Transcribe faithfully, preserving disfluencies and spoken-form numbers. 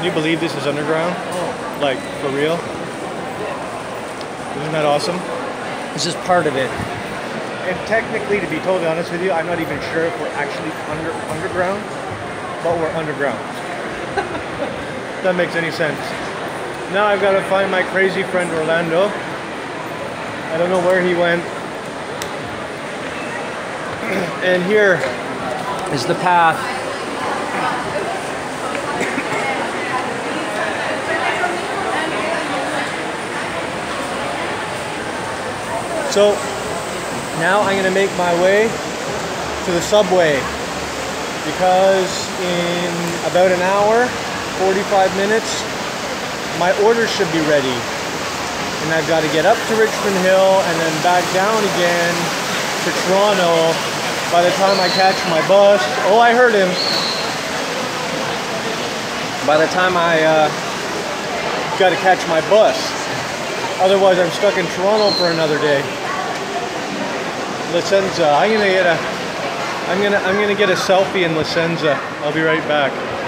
Can you believe this is underground? Oh. Like, for real? Isn't that awesome? This is part of it. And technically, to be totally honest with you, I'm not even sure if we're actually under underground, but we're underground. If that makes any sense. Now I've got to find my crazy friend Orlando. I don't know where he went. And here is the path. So now I'm going to make my way to the subway, because in about an hour, forty-five minutes, my order should be ready. And I've got to get up to Richmond Hill and then back down again to Toronto by the time I catch my bus. Oh, I heard him. By the time I uh, got to catch my bus. Otherwise, I'm stuck in Toronto for another day. Licenza. I'm gonna get a. I'm gonna. I'm gonna get a selfie in Licenza. I'll be right back.